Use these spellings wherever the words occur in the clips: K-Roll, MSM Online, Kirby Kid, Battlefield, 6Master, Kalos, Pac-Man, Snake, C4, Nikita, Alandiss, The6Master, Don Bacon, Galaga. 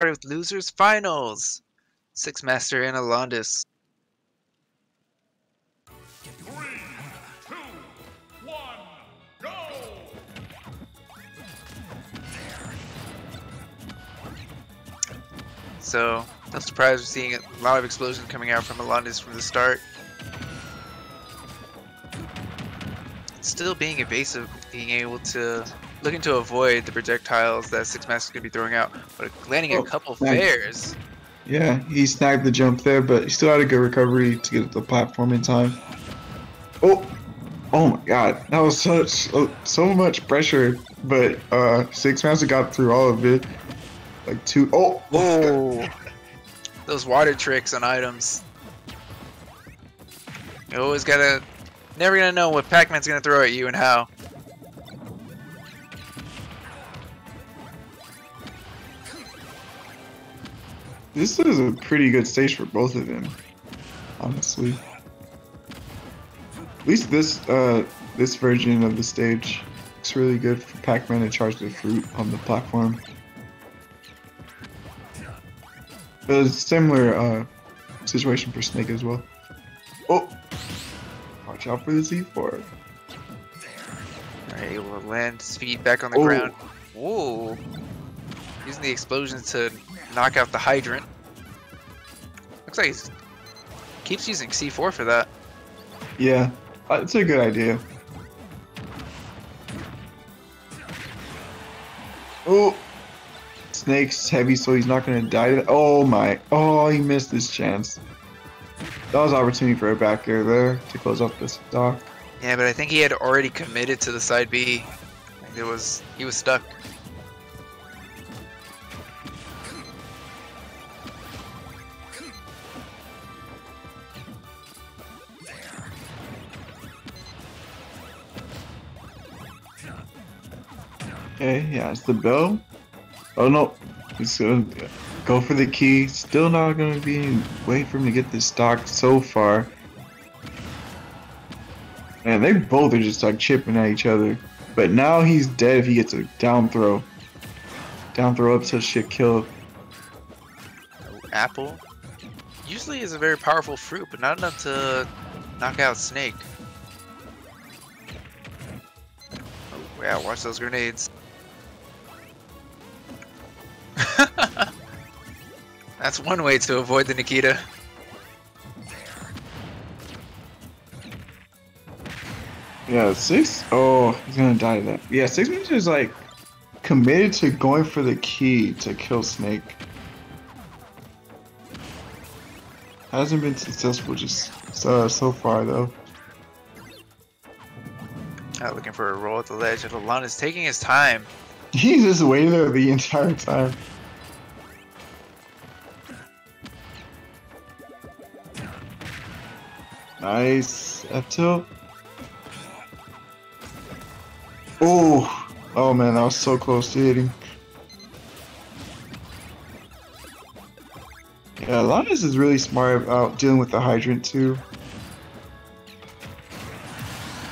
with Losers Finals. 6Master and Alandiss. 3, 2, 1, go! So, no surprise we're seeing a lot of explosions coming out from Alandiss from the start. Still being evasive, being able to looking to avoid the projectiles that 6Master's gonna be throwing out, but landing a couple fares. Yeah, he snagged the jump there, but he still had a good recovery to get the platform in time. Oh my God, that was so much pressure, but 6Master got through all of it. Like whoa, those water tricks on items. You always gotta, never gonna know what Pac-Man's gonna throw at you and how. This is a pretty good stage for both of them, honestly. At least this this version of the stage looks really good for Pac-Man to charge the fruit on the platform. But a similar situation for Snake as well. Oh, watch out for the Z4. Alright, we'll land his feet back on the ground. Whoa! Using the explosions to knock out the hydrant. Looks like he keeps using C4 for that. Yeah, it's a good idea. Oh, Snake's heavy, so he's not gonna die to that. Oh my! Oh, he missed his chance. That was an opportunity for a back air there to close off the stock. Yeah, but I think he had already committed to the side B. Like he was stuck. Okay, yeah, it's the bell. Oh no, he's gonna go for the key. Still not gonna be any way for him to get this stock so far. Man, they both are just like chipping at each other. But now he's dead if he gets a down throw. Down throw up so shit kill. Apple usually is a very powerful fruit, but not enough to knock out Snake. Oh yeah, watch those grenades. That's one way to avoid the Nikita. Yeah, six. Oh, he's gonna die to that. Yeah, 6 minutes is like committed to going for the key to kill Snake. Hasn't been successful just so far though. Not looking for a roll at the ledge. If Alana's taking his time. He's just waiting there the entire time. Nice. Up tilt. Oh. Oh man, that was so close to hitting. Yeah, Alandiss is really smart about dealing with the hydrant too.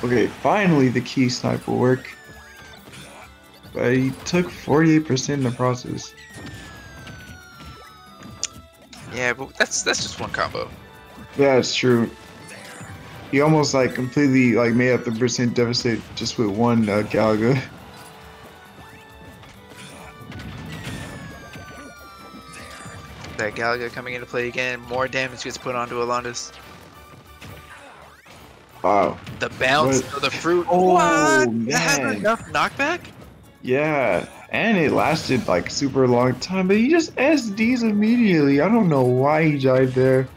Okay, finally the key snipe will work. But he took 48% in the process. Yeah, but that's just one combo. Yeah, it's true. He almost like completely like made up the percent deficit just with one Galaga. That Galaga coming into play again. More damage gets put onto Alandiss. Wow. The bounce of the fruit. Oh, what? Man. That had enough knockback? Yeah, and it lasted like super long time, but he just SDs immediately. I don't know why he died there.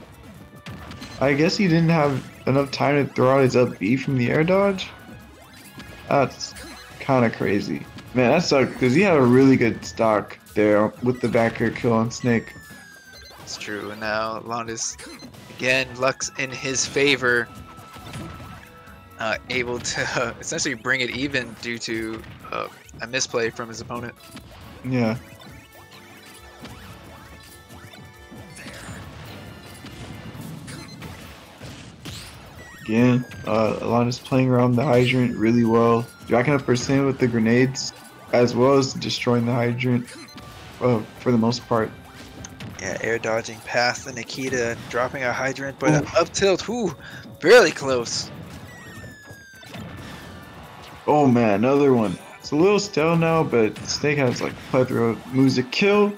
I guess he didn't have enough time to throw out his up B from the air dodge. That's kind of crazy. Man, that sucked because he had a really good stock there with the back air kill on Snake. It's true, and now Alandiss again, luck's in his favor. Able to essentially bring it even due to a misplay from his opponent. Yeah. Again, Alandiss playing around the hydrant really well, jacking up percent with the grenades, as well as destroying the hydrant. for the most part. Yeah, air dodging past the Nikita, dropping a hydrant, but an up tilt, whoo, barely close. Oh man, another one. It's a little stale now, but Snake has like a plethora of moves to kill.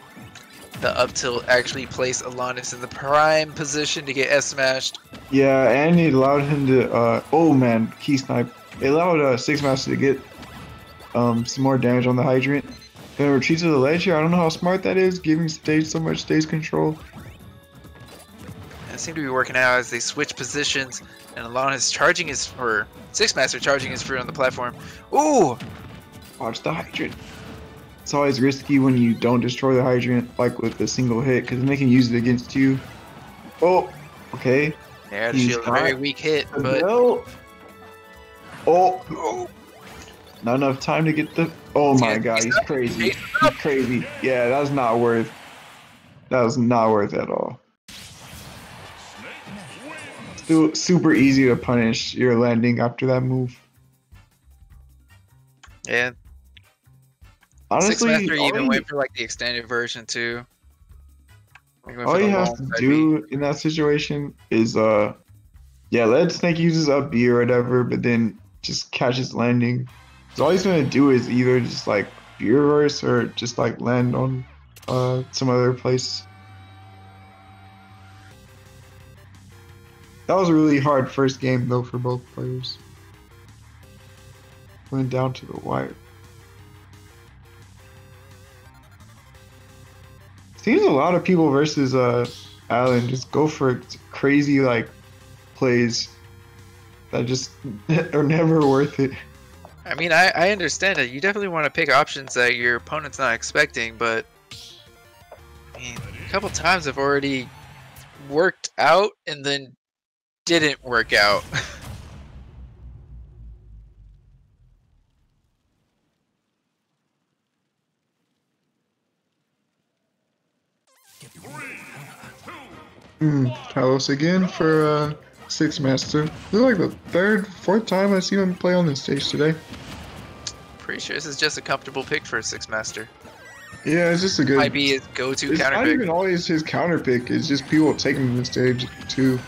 The up tilt actually placed Alandiss in the prime position to get S-smashed. Yeah, and it allowed him to, oh man, key snipe. It allowed 6Master to get some more damage on the hydrant. Gonna retreat to the ledge here. I don't know how smart that is, giving stage so much stage control. That seemed to be working out as they switch positions, and Alandiss charging his fruit, 6Master charging his fruit on the platform. Ooh! Watch the hydrant. It's always risky when you don't destroy the hydrant, like with a single hit, because then they can use it against you. Oh! Okay. Yeah, the shield, a very weak hit, but... No! Oh! Oh! Not enough time to get the... Oh my god, he's crazy. He's crazy. Yeah, that was not worth... That was not worth at all. Still super easy to punish your landing after that move. Yeah. Honestly, 6Master even went for like the extended version too. All you have to do in that situation is yeah, let Snake use his up B or whatever, but then just catch his landing. So all he's gonna do is either just like reverse or just like land on some other place. That was a really hard first game though for both players. Went down to the wire. Seems a lot of people versus Alan just go for crazy like plays that just are never worth it. I mean, I understand it. You definitely want to pick options that your opponent's not expecting, but I mean, a couple times I've already worked out and then didn't work out. Kalos again for 6Master. This is like the fourth time I've seen him play on this stage today. Pretty sure this is just a comfortable pick for 6Master. Yeah, it's just a good... Might be his go-to counter pick. It's not even always his counter pick, it's just people taking the stage too.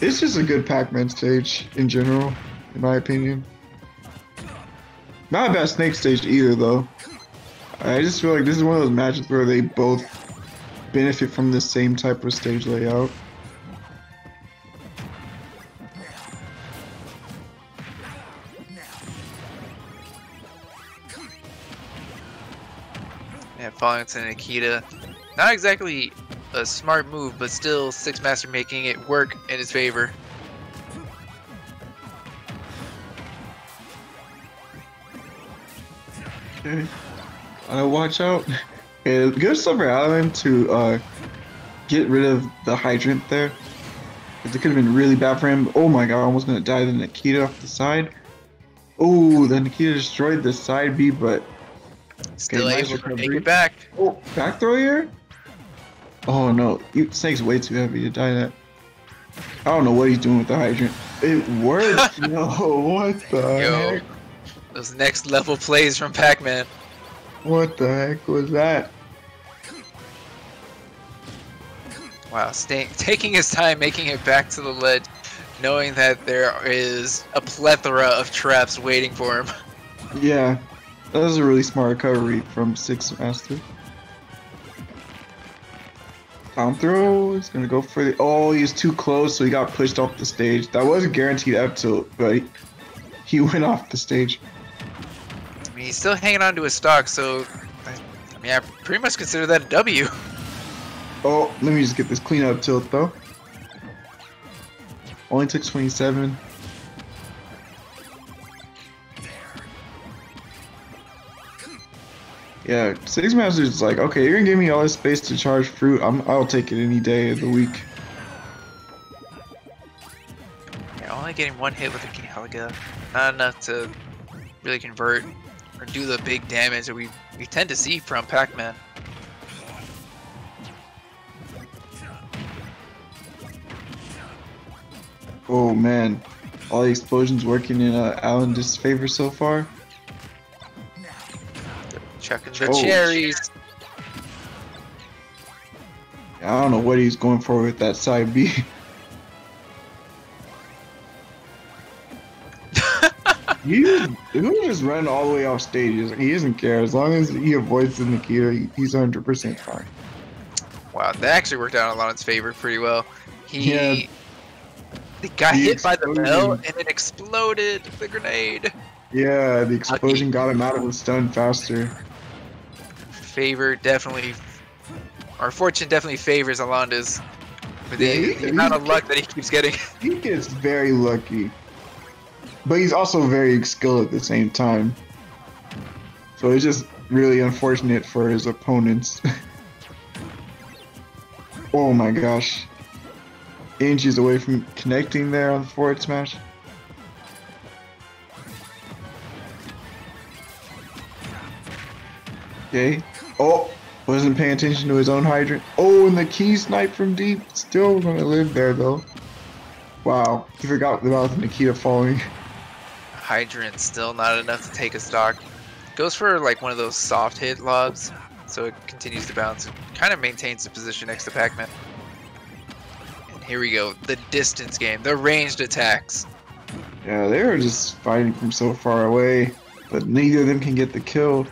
It's just a good Pac-Man stage in general, in my opinion. Not a bad Snake stage either though. I just feel like this is one of those matches where they both benefit from the same type of stage layout. Yeah, falling into Nikita. Not exactly a smart move, but still 6Master making it work in his favor. Okay. Watch out. It's good stuff for Alan to get rid of the hydrant there. It could have been really bad for him. Oh my god, almost gonna die the Nikita off the side. Oh, the Nikita destroyed the side B, but still able to take it back. Oh, back throw here? Oh no, Snake's way too heavy to die that. I don't know what he's doing with the hydrant. It worked. No, what the heck? Those next level plays from Pac-Man. What the heck was that? Wow, taking his time, making it back to the ledge, knowing that there is a plethora of traps waiting for him. Yeah, that was a really smart recovery from 6Master. Down throw, he's gonna go for the... Oh, he's too close, so he got pushed off the stage. That was a guaranteed up tilt, but he went off the stage. He's still hanging on to his stock, so I mean, I pretty much consider that a W. Oh, let me just get this clean up tilt though. Only took 27. Yeah, 6Master's is like, okay, you're gonna give me all this space to charge fruit. I'll take it any day of the week. Yeah, only getting one hit with a Galaga, not enough to really convert or do the big damage that we tend to see from Pac-Man. Oh man, all the explosions working in Alandiss' favor so far. Checking the cherries. I don't know what he's going for with that side B. He just run all the way off stage. He doesn't care. As long as he avoids the Nikita, he's 100% fine. Wow, that actually worked out in Alon's favor pretty well. He got hit by the bell and it exploded the grenade. Yeah, the explosion got him out of the stun faster. Favor definitely... Our fortune definitely favors Alandiss with the amount of luck that he keeps getting. He gets very lucky. But he's also very skilled at the same time. So it's just really unfortunate for his opponents. Oh my gosh. Inches away from connecting there on the forward smash. Okay. Oh! Wasn't paying attention to his own hydrant. Oh, and the key snipe from deep. Still gonna live there though. Wow, he forgot about the Nikita falling. Hydrant still not enough to take a stock. Goes for like one of those soft hit lobs, so it continues to bounce. It kind of maintains the position next to Pac-Man. And here we go, the distance game, the ranged attacks. Yeah, they were just fighting from so far away, but neither of them can get the kill.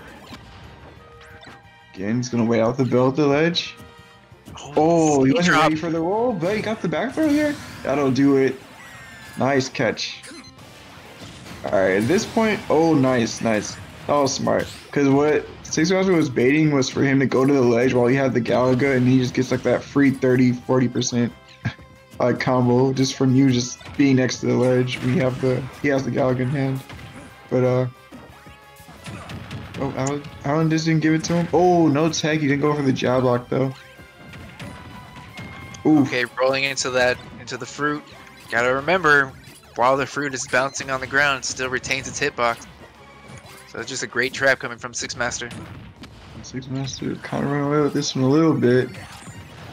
Again, he's gonna wait out the bell at the ledge. Oh, he wasn't ready for the roll, but he got the back throw here. That'll do it. Nice catch. Alright, at this point, oh, nice, nice. That was smart. Because what 6Master was baiting was for him to go to the ledge while he had the Galaga, and he just gets like that free 30, 40% combo just from you just being next to the ledge. He has the Galaga in hand. But, oh, Alandiss didn't give it to him. Oh, no tag. He didn't go for the jab lock, though. Ooh. Okay, rolling into the fruit. Gotta remember, while the fruit is bouncing on the ground, it still retains its hitbox. So it's just a great trap coming from 6Master. 6Master kind of ran away with this one a little bit.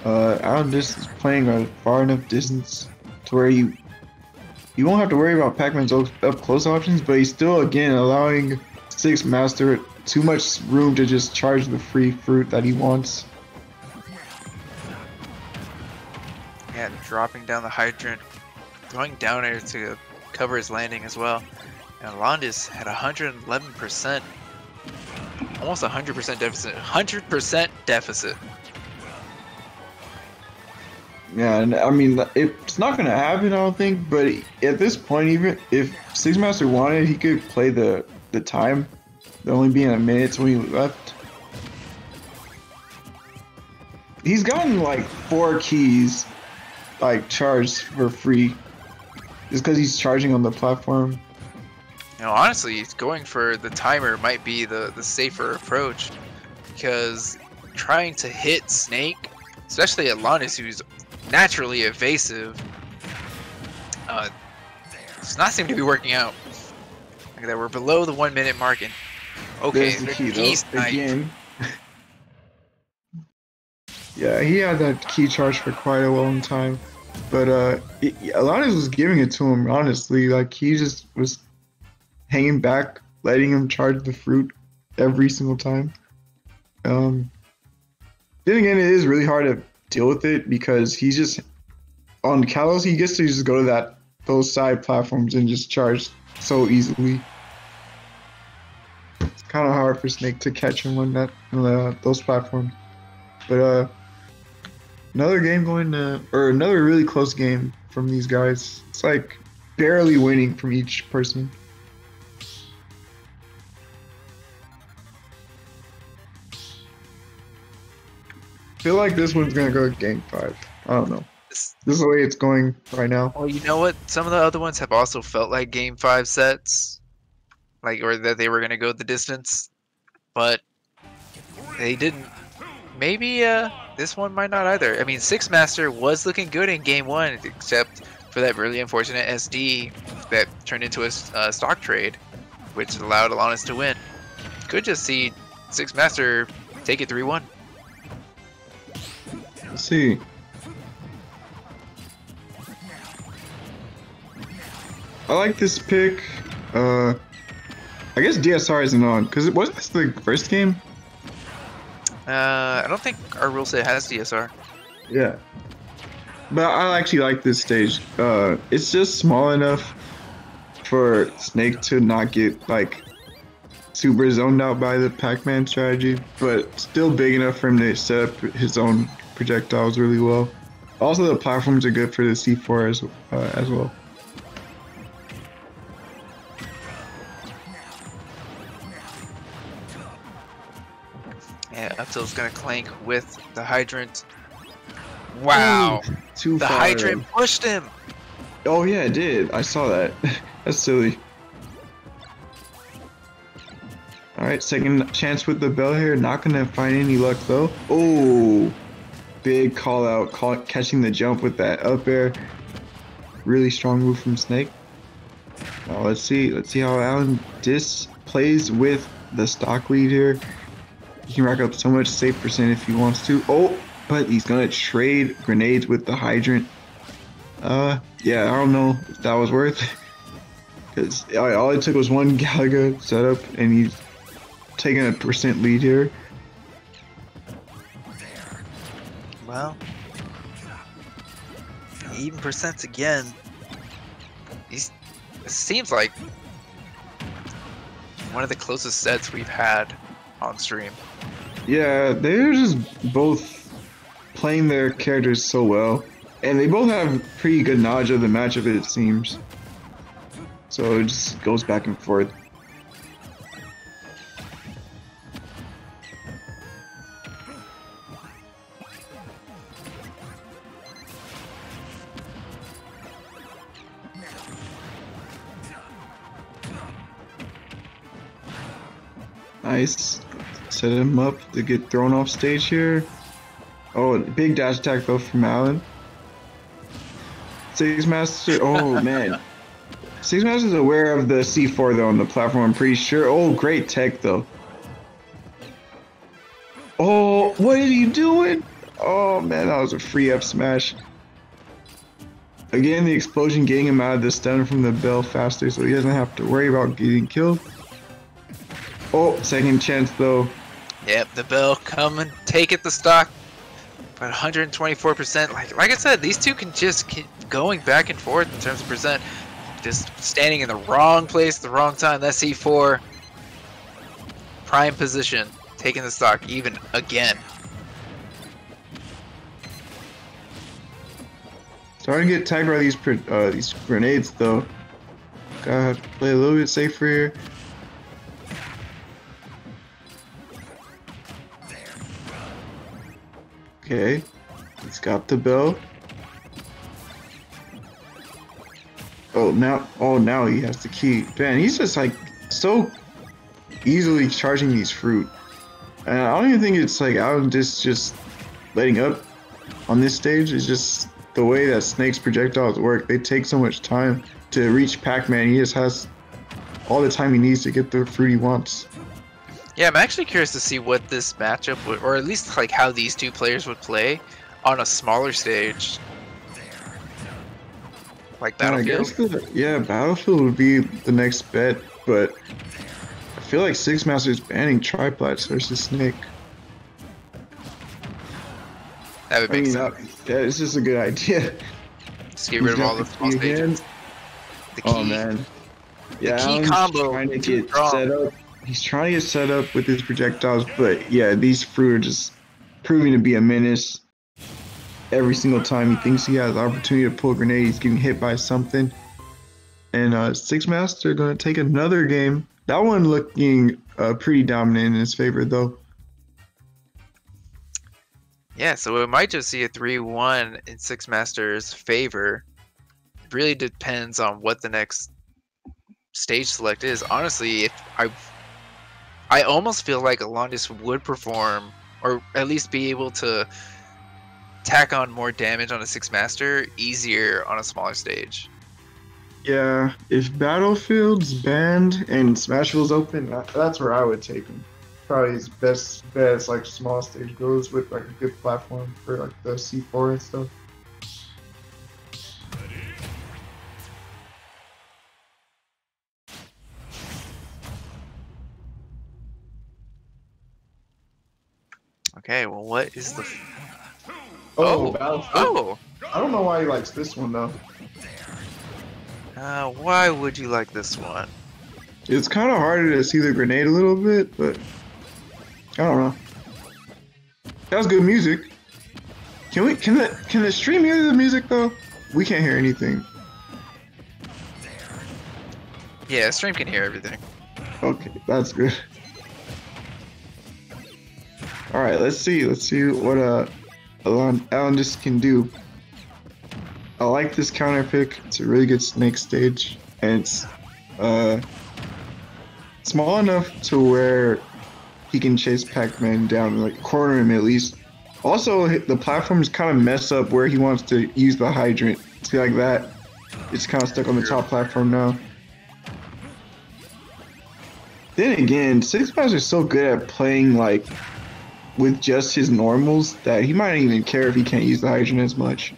Alandiss is playing a far enough distance to where you won't have to worry about Pac-Man's up close options, but he's still again allowing 6Master too much room to just charge the free fruit that he wants. Yeah, dropping down the hydrant, throwing down air to cover his landing as well. And Alandiss had 111%, almost 100% deficit, 100% deficit. Yeah, and I mean, it's not going to happen, I don't think, but at this point, even if 6Master wanted, he could play the time, there only being a minute 20 left. He's gotten like 4 keys. Like charged for free, just because he's charging on the platform. You know, honestly, going for the timer might be the safer approach, because trying to hit Snake, especially Alandiss, who's naturally evasive, does not seem to be working out. Look at that, we're below the 1 minute mark, and okay, the key again. Yeah, he had that key charge for quite a long time, but Alandiss was giving it to him, honestly. Like, he just was hanging back, letting him charge the fruit every single time. Then again, it is really hard to deal with it, because he's just... On Kalos, he gets to just go to those side platforms and just charge so easily. It's kind of hard for Snake to catch him on those platforms. But another game going to, or another really close game from these guys. It's like barely winning from each person. I feel like this one's gonna go to game 5. I don't know. This is the way it's going right now. Well, you know what? Some of the other ones have also felt like game 5 sets, like or that they were gonna go the distance, but they didn't. Maybe this one might not either. I mean, 6Master was looking good in game 1, except for that really unfortunate SD that turned into a stock trade, which allowed Alandiss to win. Could just see 6Master take it 3-1. Let's see. I like this pick. I guess DSR isn't on, because wasn't this the first game? I don't think our rule set has DSR. Yeah. But I actually like this stage. It's just small enough for Snake to not get, like, super zoned out by the Pac-Man strategy, but still big enough for him to set up his own projectiles really well. Also, the platforms are good for the C4 as well. Yeah, up tilt's gonna clank with the hydrant. Wow! Ooh, too far. The hydrant pushed him! Oh yeah, it did. I saw that. That's silly. Alright, second chance with the bell here. Not gonna find any luck though. Oh! Big call out, catching the jump with that up air. Really strong move from Snake. Now let's see how Alandiss plays with the stock lead here. He can rack up so much save percent if he wants to. Oh, but he's gonna trade grenades with the hydrant. Yeah, I don't know if that was worth it. Cause all it took was one Galaga setup, and he's taking a percent lead here. Well, even percents again. It seems like one of the closest sets we've had on stream. Yeah, they're just both playing their characters so well, and they both have pretty good knowledge of the matchup, it seems. So it just goes back and forth. Nice. Set him up to get thrown off stage here. Oh, big dash attack though from Alan. 6Master. Oh man. 6Master is aware of the C4 though on the platform, I'm pretty sure. Oh, great tech though. Oh, what are you doing? Oh man, that was a free up smash. Again, the explosion getting him out of the stun from the bell faster, so he doesn't have to worry about getting killed. Oh, second chance though. Yep, the bell coming, take it the stock. But 124%, like I said, these two can just keep going back and forth in terms of percent. Just standing in the wrong place at the wrong time. That's C4. Prime position, taking the stock even again. Starting to get tight by these grenades though. Gotta have to play a little bit safer here. Okay, he's got the bell. Oh now he has the key. Man, he's just like so easily charging these fruit. And I don't even think it's like Alandiss just letting up on this stage. It's just the way that Snake's projectiles work. They take so much time to reach Pac-Man. He just has all the time he needs to get the fruit he wants. Yeah, I'm actually curious to see what this matchup would, or at least like how these two players would play on a smaller stage. Like Battlefield. Yeah, Battlefield would be the next bet, but I feel like 6Master is banning triplats versus Snake. That would make sense. Yeah, it's just a good idea. Just get rid of all the small stages. The key. Oh man. Yeah, the key combo. Trying to get set up. He's trying to get set up with his projectiles, but yeah, these fruit are just proving to be a menace. Every single time he thinks he has the opportunity to pull a grenade, he's getting hit by something. And 6Master gonna take another game. That one looking pretty dominant in his favor though. Yeah, so we might just see a 3-1 in 6Master's favor. It really depends on what the next stage select is. Honestly, if I almost feel like Alandiss would perform, or at least be able to tack on more damage on a 6Master easier on a smaller stage. Yeah, if Battlefield's banned and Smashville's open, that's where I would take him. Probably his best bet is like small stage goes with like a good platform for like the C4 and stuff. Okay, well, what is the... Oh, Battlefield. Oh! I don't know why he likes this one, though. Why would you like this one? It's kind of harder to see the grenade a little bit, but... I don't know. That was good music. Can the stream hear the music, though? We can't hear anything. Yeah, stream can hear everything. Okay, that's good. Alright, let's see what Alandiss can do. I like this counter pick. It's a really good Snake stage, and it's small enough to where he can chase Pac-Man down, like corner him at least. Also, the platforms kind of mess up where he wants to use the hydrant. See, like that, it's kind of stuck on the top platform now. Then again, 6Master is so good at playing like with just his normals that he might not even care if he can't use the hydrant as much.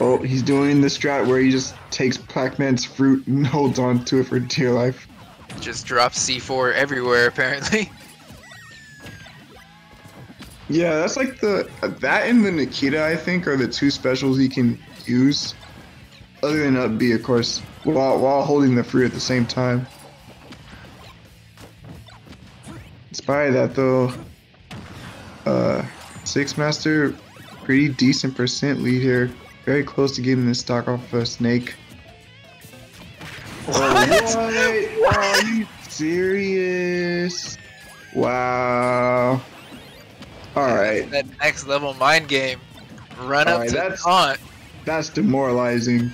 Oh, he's doing the strat where he just takes Pac-Man's fruit and holds on to it for dear life. Just drops C4 everywhere, apparently. Yeah, that's like that and the Nikita, I think, are the two specials he can use. Other than up B, of course, while holding the fruit at the same time. Despite that, though, 6Master, pretty decent percent lead here. Very close to getting this stock off of Snake. What? Oh, what? Are you serious? Wow. Alright. That next level mind game. Run up to the taunt. That's demoralizing.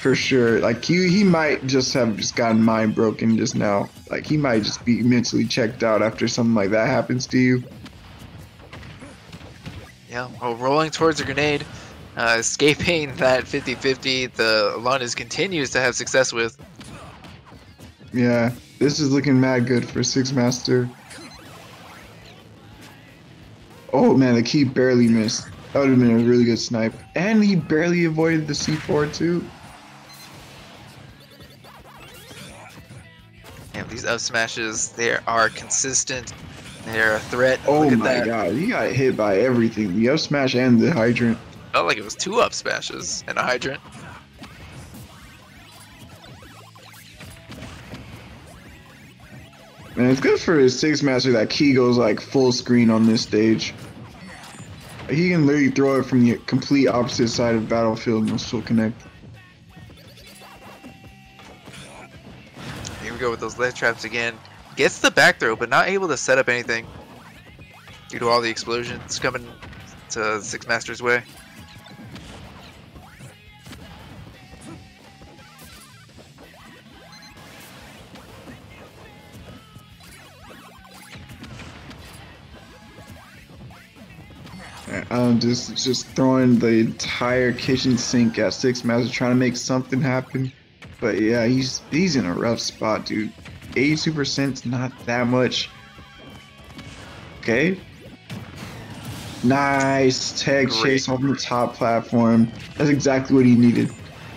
For sure. Like, he might just have gotten mind broken just now. Like, he might just be mentally checked out after something like that happens to you. Yeah, well, rolling towards a grenade, escaping that 50-50 the Alandiss continues to have success with. Yeah, this is looking mad good for 6Master. Oh man, the key barely missed. That would have been a really good snipe. And he barely avoided the C4 too. These up smashes, they are consistent. They're a threat. Oh my god, he got hit by everything. The up smash and the hydrant. Felt like it was two up smashes and a hydrant. Man, it's good for his 6Master that Key goes like full screen on this stage. He can literally throw it from the complete opposite side of Battlefield and it'll still connect. Go with those ledge traps again. Gets the back throw, but not able to set up anything due to all the explosions coming to 6Master's way. I'm just throwing the entire kitchen sink at 6Master, trying to make something happen. But yeah, he's in a rough spot, dude. 82%'s not that much. Okay. Nice tag chase off the top platform. That's exactly what he needed.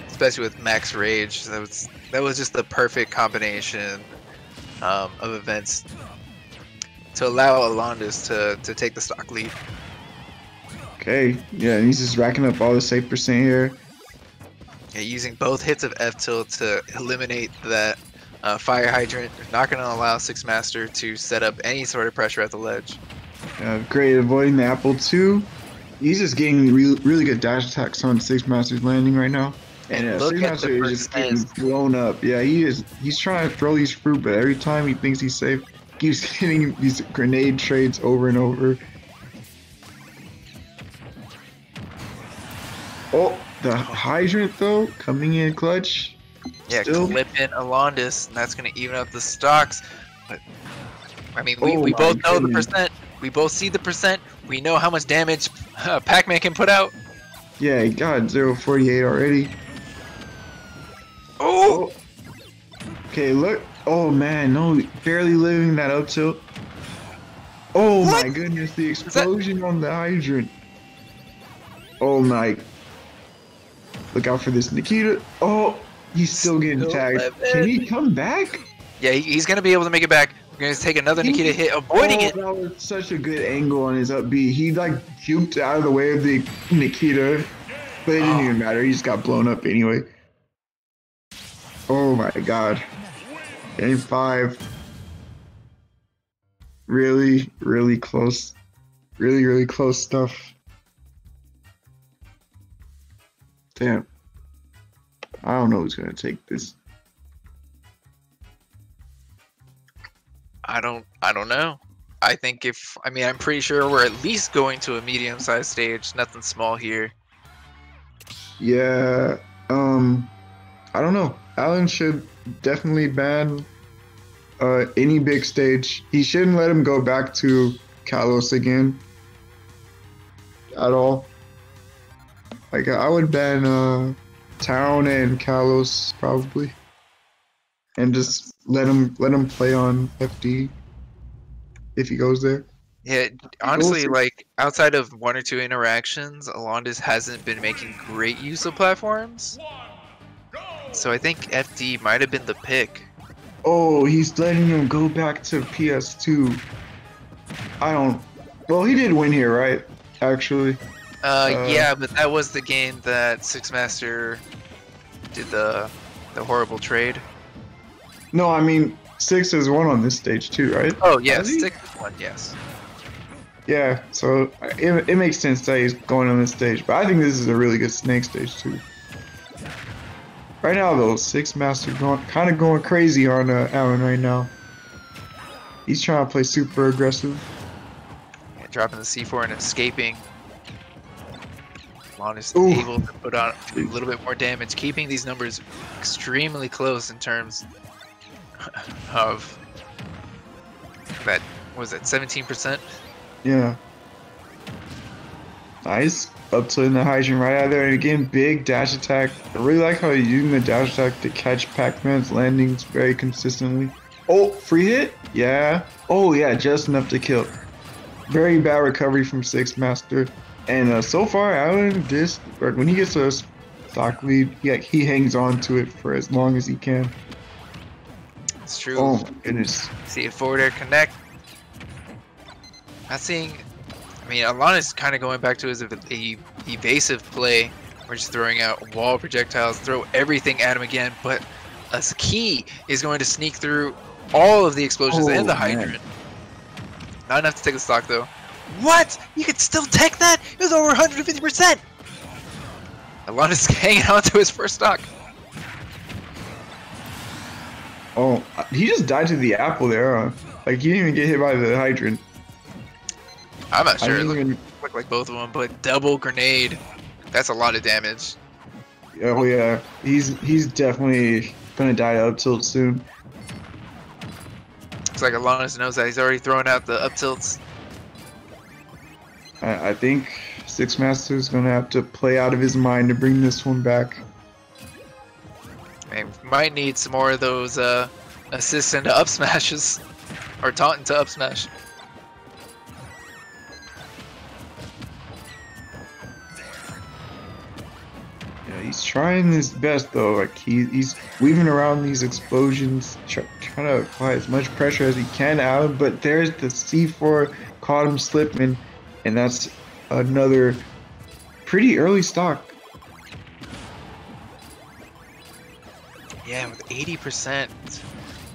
Especially with Max Rage, that was just the perfect combination of events to allow Alandiss to take the stock lead. Okay. Yeah, and he's just racking up all the safe percent here. Yeah, using both hits of F tilt to eliminate that fire hydrant, not going to allow 6Master to set up any sort of pressure at the ledge. Great, avoiding the apple too. He's just getting really good dash attacks on 6Master's landing right now. And 6Master is just getting blown up. Yeah, he's trying to throw these fruit, but every time he thinks he's safe, keeps hitting these grenade trades over and over. Oh. The hydrant, though, coming in clutch. Yeah, clipping Alandiss, and that's going to even up the stocks. But I mean, we both know the percent. We both see the percent. We know how much damage Pac-Man can put out. Yeah, he got 0.48 already. Oh! Okay, look. Oh, man, no, barely living that up tilt. Oh, what? My goodness, the explosion on the hydrant. Oh, my God. Look out for this Nikita. Oh, he's still getting tagged. Can he come back? Yeah, he's going to be able to make it back. going to take another Nikita hit, avoiding it. That was such a good angle on his up B. He like juked out of the way of the Nikita, but it didn't even matter. He just got blown up anyway. Oh my god. Game 5. Really, really close. Really, really close stuff. Damn. I don't know who's going to take this. I don't know. I think if, I mean, I'm pretty sure we're at least going to a medium-sized stage. Nothing small here. Yeah. I don't know. Alan should definitely ban any big stage. He shouldn't let him go back to Kalos again at all. Like, I would ban Town and Kalos probably, and just let him play on FD if he goes there. Yeah, honestly, like outside of one or two interactions, Alandiss hasn't been making great use of platforms. So I think FD might have been the pick. Oh, he's letting him go back to PS2. I don't. Well, he did win here, right? Actually. Yeah, but that was the game that 6Master did the horrible trade. No, I mean 6 has won on this stage too, right? Oh yes, 6 has won, yes. Yeah, so it makes sense that he's going on this stage, but I think this is a really good Snake stage too. Right now though, 6Master kind of going crazy on Alan right now. He's trying to play super aggressive. Yeah, dropping the C4 and escaping. Alandiss able to put on a little bit more damage, keeping these numbers extremely close in terms of that. Was it 17%? Yeah. Nice up to in the Hydrogen right out of there, and again big dash attack. I really like how he's using the dash attack to catch Pac-Man's landings very consistently. Oh, free hit? Yeah. Oh yeah, just enough to kill. Very bad recovery from 6Master. And so far, Alandiss, when he gets a stock lead, he hangs on to it for as long as he can. It's true. Oh my goodness. See a forward air connect. Not seeing. I mean, Alandiss kind of going back to his evasive play. We're just throwing out wall projectiles, throw everything at him again. But a key is going to sneak through all of the explosions and the hydrant. Not enough to take the stock though. What? You could still take that? It was over 150%! Alandiss hanging on to his first stock. Oh, he just died to the apple there, huh? Like, he didn't even get hit by the hydrant. I'm not sure. It looked like both of them, but double grenade. That's a lot of damage. Oh, yeah. He's definitely gonna die up tilt soon. Looks like Alandiss knows that. He's already throwing out the up tilts. I think 6Master is going to have to play out of his mind to bring this one back. Man, we might need some more of those assist into up smashes, or taunt into up smash. Yeah, he's trying his best though. Like he's weaving around these explosions, trying to apply as much pressure as he can out of. But there's the C4 caught him slipping. And that's another pretty early stock. Yeah, with 80%.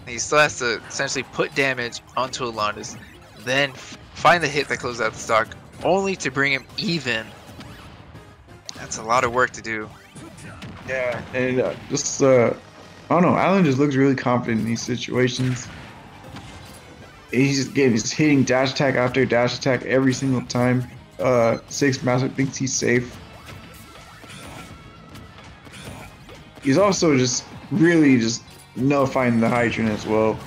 He still has to essentially put damage onto Alandiss, then find the hit that closes out the stock, only to bring him even. That's a lot of work to do. Yeah, and I don't know, Alan just looks really confident in these situations. He's again just hitting dash attack after dash attack every single time. 6Master thinks he's safe. He's also just really just nullifying the hydrant as well.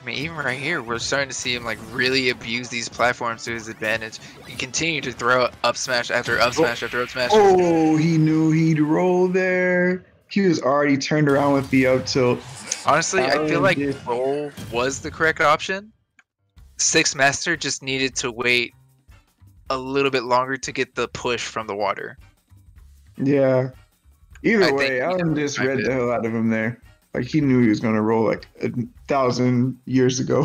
I mean, even right here, we're starting to see him like really abuse these platforms to his advantage. He continued to throw up smash after up smash after up smash. Oh, he knew he'd roll there. He was already turned around with the up tilt. Honestly, I feel like roll was the correct option. 6Master just needed to wait a little bit longer to get the push from the water. Yeah. Either way, Alan just read the hell out of him there. Like, he knew he was going to roll like 1,000 years ago.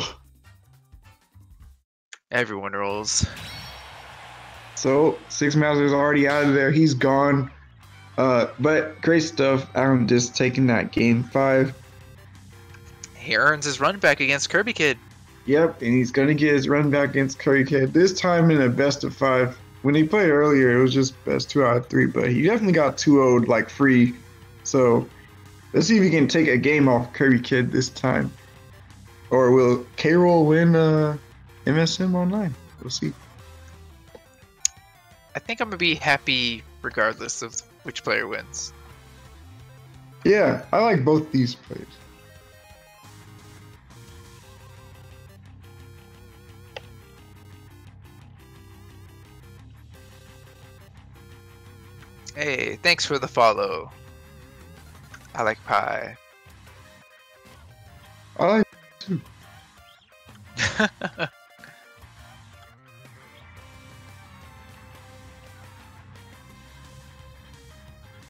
Everyone rolls. So, 6Master's already out of there. He's gone. But great stuff. Alandiss taking that game 5. He earns his run back against Kirby Kid. Yep, and he's going to get his run back against Kirby Kid. This time in a best of 5. When he played earlier, it was just best 2 out of 3, but he definitely got 2-0'd like free. So let's see if he can take a game off Kirby Kid this time. Or will K-Roll win MSM Online? We'll see. I think I'm going to be happy regardless of which player wins. Yeah, I like both these players. Hey, thanks for the follow. I like pie. I like pie too.